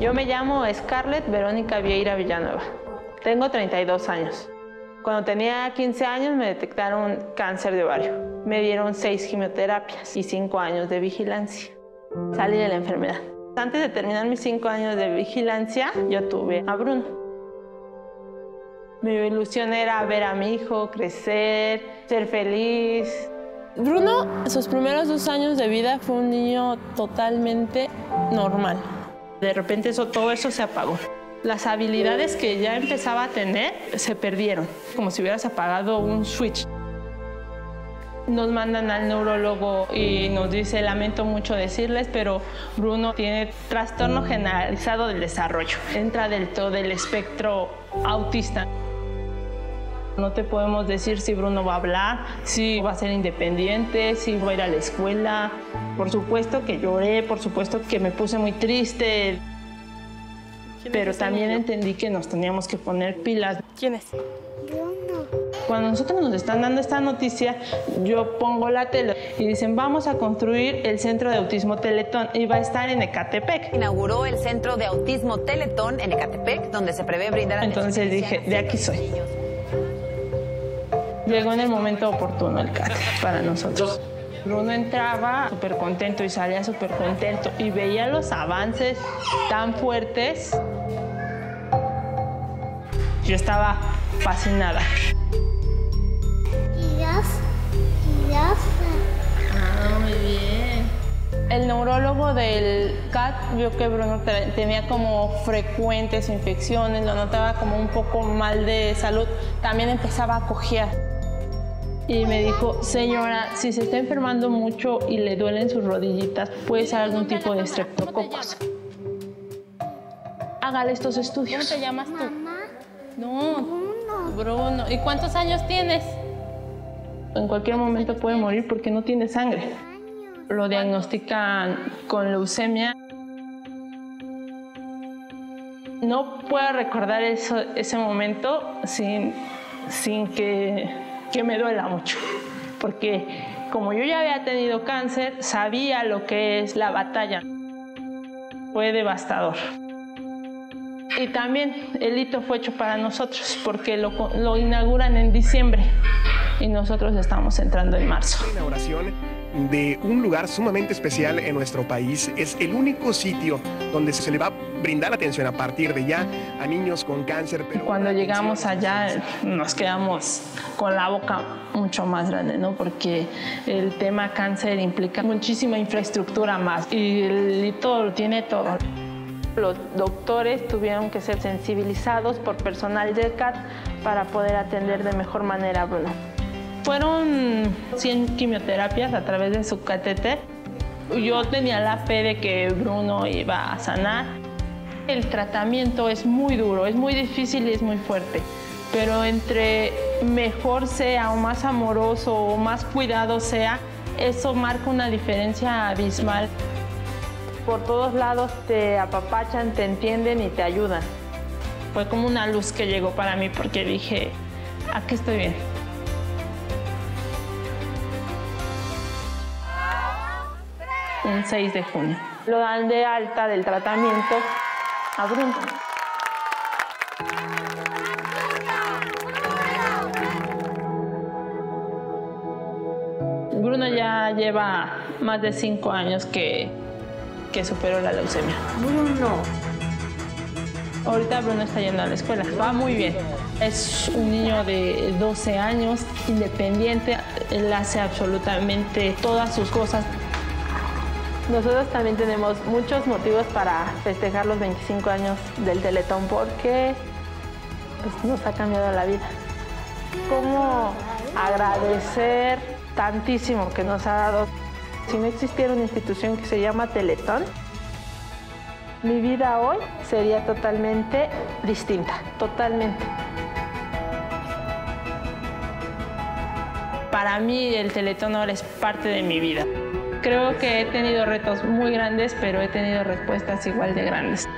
Yo me llamo Scarlett Verónica Vieira Villanueva. Tengo 32 años. Cuando tenía 15 años me detectaron cáncer de ovario. Me dieron 6 quimioterapias y 5 años de vigilancia. Salí de la enfermedad. Antes de terminar mis 5 años de vigilancia, yo tuve a Bruno. Mi ilusión era ver a mi hijo crecer, ser feliz. Bruno, sus primeros 2 años de vida, fue un niño totalmente normal. De repente todo eso se apagó. Las habilidades que ya empezaba a tener se perdieron, como si hubieras apagado un switch. Nos mandan al neurólogo y nos dice, lamento mucho decirles, pero Bruno tiene trastorno generalizado del desarrollo. Entra del todo el espectro autista. No te podemos decir si Bruno va a hablar, si va a ser independiente, si va a ir a la escuela. Por supuesto que lloré, por supuesto que me puse muy triste. Pero también entendí que nos teníamos que poner pilas. ¿Quién es? Bruno. Cuando nosotros nos están dando esta noticia, yo pongo la tele y dicen, vamos a construir el Centro de Autismo Teletón y va a estar en Ecatepec. Inauguró el Centro de Autismo Teletón en Ecatepec, donde se prevé brindar... Entonces dije, de aquí soy. Llegó en el momento oportuno el CAT para nosotros. Bruno entraba súper contento y salía súper contento y veía los avances tan fuertes. Yo estaba fascinada. Ah, muy bien. El neurólogo del CAT vio que Bruno tenía como frecuentes infecciones, lo notaba como un poco mal de salud. También empezaba a cojear. Y me dijo, señora, si se está enfermando mucho y le duelen sus rodillitas, puede ser algún tipo de estreptococos. Hágale estos estudios. ¿Cómo te llamas tú? Mamá. No, Bruno. ¿Y cuántos años tienes? En cualquier momento puede morir porque no tiene sangre. Lo diagnostican con leucemia. No puedo recordar ese momento sin que me duela mucho, porque como yo ya había tenido cáncer, sabía lo que es la batalla. Fue devastador. Y también el hito fue hecho para nosotros, porque lo inauguran en diciembre y nosotros estamos entrando en marzo. La inauguración de un lugar sumamente especial en nuestro país es el único sitio donde se le va a brindar atención a partir de ya a niños con cáncer. Pero cuando llegamos allá nos quedamos con la boca mucho más grande, ¿no? Porque el tema cáncer implica muchísima infraestructura más y el hito tiene todo. Los doctores tuvieron que ser sensibilizados por personal del CAT para poder atender de mejor manera a Bruno. Fueron 100 quimioterapias a través de su catéter. Yo tenía la fe de que Bruno iba a sanar. El tratamiento es muy duro, es muy difícil y es muy fuerte. Pero entre mejor sea o más amoroso o más cuidado sea, eso marca una diferencia abismal. Por todos lados te apapachan, te entienden y te ayudan. Fue como una luz que llegó para mí porque dije, aquí estoy bien. Un 6 de junio. Lo dan de alta del tratamiento a Bruno. Bruno ya lleva más de 5 años que superó la leucemia. Bruno. Ahorita Bruno está yendo a la escuela. Va muy bien. Es un niño de 12 años, independiente. Él hace absolutamente todas sus cosas. Nosotros también tenemos muchos motivos para festejar los 25 años del Teletón porque pues, nos ha cambiado la vida. ¿Cómo agradecer tantísimo que nos ha dado? Si no existiera una institución que se llama Teletón, mi vida hoy sería totalmente distinta, totalmente. Para mí el Teletón ahora es parte de mi vida. Creo que he tenido retos muy grandes, pero he tenido respuestas igual de grandes.